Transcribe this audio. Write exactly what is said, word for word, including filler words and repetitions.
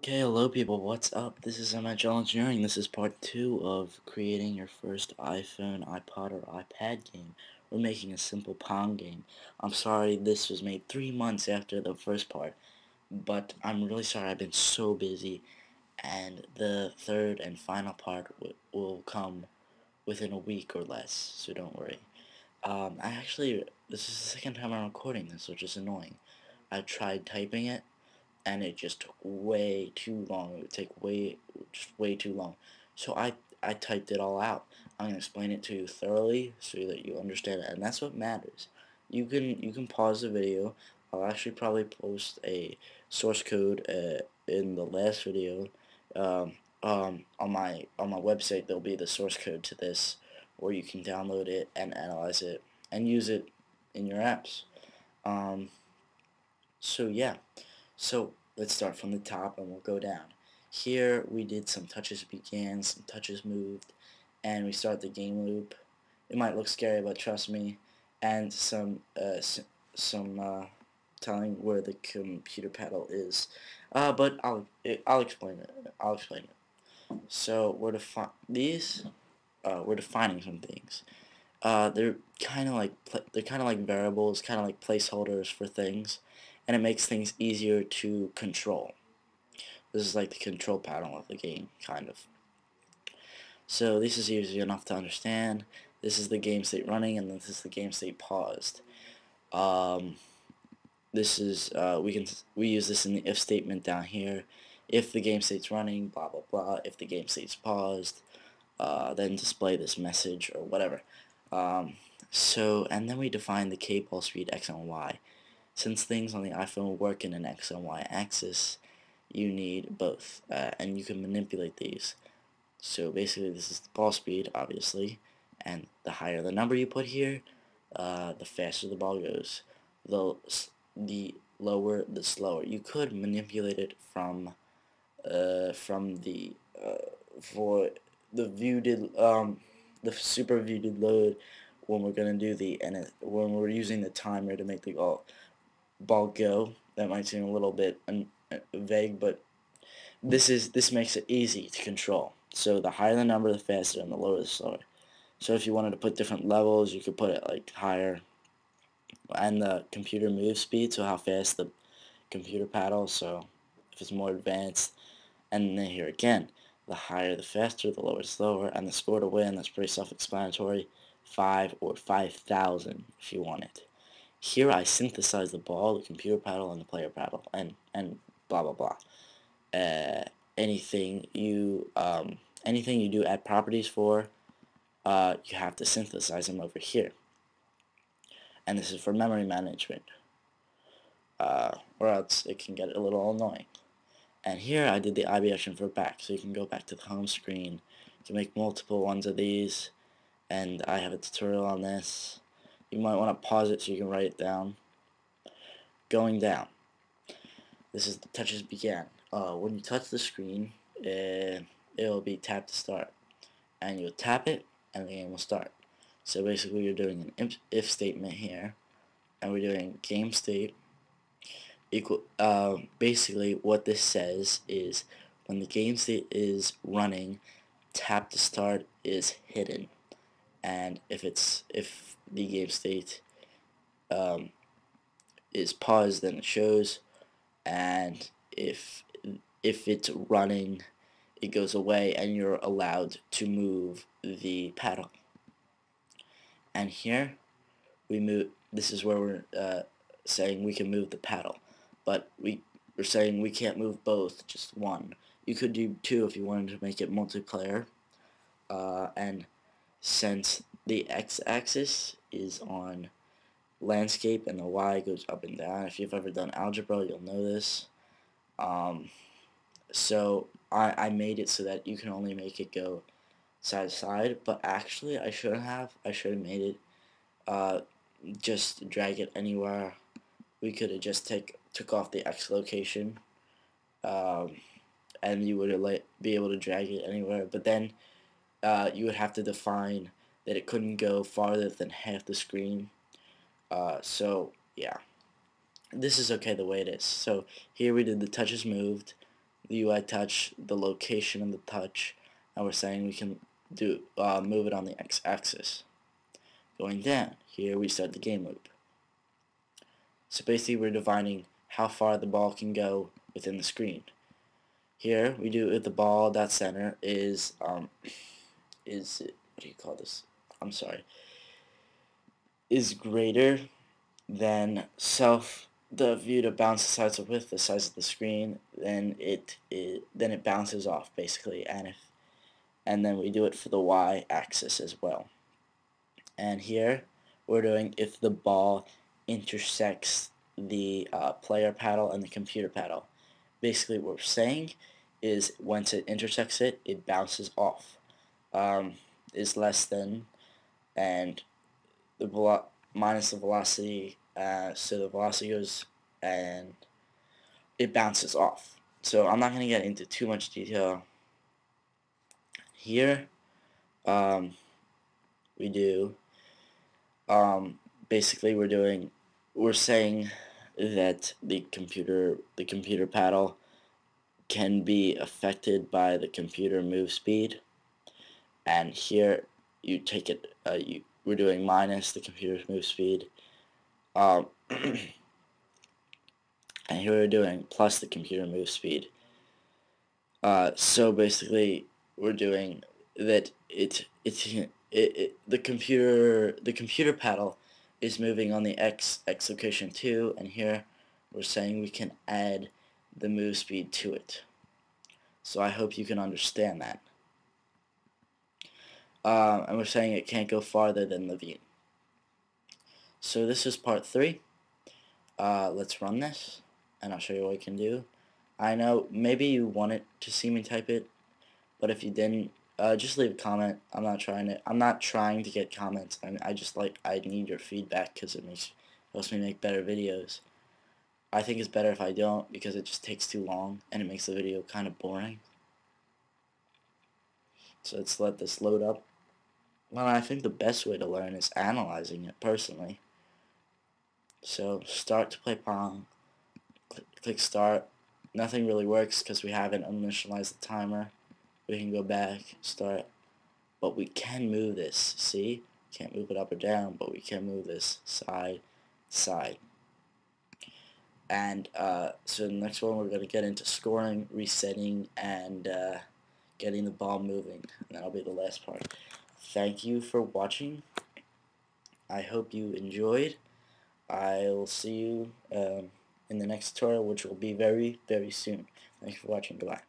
Okay, hello people, what's up? This is M H L Engineering. This is part two of creating your first iPhone, iPod, or iPad game. We're making a simple Pong game. I'm sorry this was made three months after the first part, but I'm really sorry, I've been so busy, and the third and final part w will come within a week or less, so don't worry. Um, I actually, this is the second time I'm recording this, which is annoying. I tried typing it, and it just took way too long. It would take way, just way too long. So I, I typed it all out. I'm gonna explain it to you thoroughly so that you understand it, and that's what matters. You can, you can pause the video. I'll actually probably post a source code uh, in the last video. Um, um, on my, on my website, there'll be the source code to this, or you can download it and analyze it and use it in your apps. Um, so yeah. So let's start from the top and we'll go down. Here we did some touches began, some touches moved, and we start the game loop. It might look scary, but trust me. And some uh, some uh, telling where the computer pedal is, uh, but I'll it, I'll explain it. I'll explain it. So we're defi these uh, we're defining some things. Uh, they're kind of like they're kind of like variables, kind of like placeholders for things. And it makes things easier to control. This is like the control panel of the game, kind of. So this is easy enough to understand. This is the game state running, and this is the game state paused. Um, this is uh, we can we use this in the if statement down here. If the game state's running, blah blah blah. If the game state's paused, uh, then display this message or whatever. Um, so and then we define the K ball speed x and y. Since things on the iPhone work in an X and Y axis, you need both, uh, and you can manipulate these. So basically this is the ball speed, obviously, and the higher the number you put here, uh, the faster the ball goes. The, the lower, the slower. You could manipulate it from uh, from the uh, for the view did um, the super view did load when we're gonna do the and it, when we're using the timer to make the goal. Ball go. That might seem a little bit vague, but this is this makes it easy to control. So the higher the number, the faster, and the lower the slower. So if you wanted to put different levels, you could put it like higher, and the computer move speed, so how fast the computer paddles. So if it's more advanced, and then here again, the higher the faster, the lower the slower, and the score to win. That's pretty self-explanatory. Five or five thousand if you want it. Here I synthesize the ball, the computer paddle, and the player paddle, and and blah blah blah. Uh, anything you um, anything you do add properties for, uh, you have to synthesize them over here. And this is for memory management, uh, or else it can get a little annoying. And here I did the I B action for back, so you can go back to the home screen to make multiple ones of these. And I have a tutorial on this. You might want to pause it so you can write it down. Going down. This is the touches began. Uh, when you touch the screen, uh, it'll be tap to start. And you'll tap it, and the game will start. So basically you're doing an if statement here. And we're doing game state equal. Uh, basically what this says is when the game state is running, tap to start is hidden. And if it's if the game state um, is paused, then it shows, and if if it's running, it goes away, and you're allowed to move the paddle. And here we move. This is where we're uh, saying we can move the paddle, but we we're saying we can't move both, just one. You could do two if you wanted to make it multiplayer, uh, and. Since the x-axis is on landscape and the y goes up and down, if you've ever done algebra, you'll know this. Um, so I, I made it so that you can only make it go side to side, but actually I shouldn't have. I should have made it uh, just drag it anywhere. We could have just take took off the x location, um, and you would have be able to drag it anywhere. But then. Uh, you would have to define that it couldn't go farther than half the screen. Uh, so yeah, this is okay the way it is. So here we did the touches moved, the U I touch, the location in the touch, and we're saying we can do uh, move it on the x-axis. Going down, here we start the game loop. So basically we're defining how far the ball can go within the screen. Here we do if the ball dot center is um is what do you call this? I'm sorry. Is greater than self the view to bounce the size of width the size of the screen, then it, it then it bounces off basically, and if and then we do it for the y axis as well. And here we're doing if the ball intersects the uh, player paddle and the computer paddle. Basically what we're saying is once it intersects it, it bounces off, um, is less than and the velo minus the velocity, uh, so the velocity goes and it bounces off. So I'm not going to get into too much detail here. um, we do um, basically we're doing we're saying that the computer the computer paddle can be affected by the computer move speed, and here you take it uh, you we're doing minus the computer move speed, um, and here we're doing plus the computer move speed. Uh, so basically we're doing that it it, it it the computer the computer paddle is moving on the x x location two, and here we're saying we can add the move speed to it. So I hope you can understand that. Um, and we're saying it can't go farther than the view. So this is part three. Uh, let's run this, and I'll show you what you can do. I know maybe you wanted to see me type it, but if you didn't, uh, just leave a comment. I'm not trying to. I'm not trying to get comments. I mean, I just like I need your feedback because it makes helps me make better videos. I think it's better if I don't because it just takes too long and it makes the video kind of boring. So let's let this load up. Well, I think the best way to learn is analyzing it personally. So start to play Pong. Click, click start. Nothing really works because we haven't initialized the timer. We can go back, start. But we can move this. See? Can't move it up or down, but we can move this side, side. And uh, so the next one we're going to get into scoring, resetting, and uh, getting the ball moving. And that'll be the last part. Thank you for watching. I hope you enjoyed. I'll see you um, in the next tutorial, which will be very, very soon. Thanks for watching. Goodbye.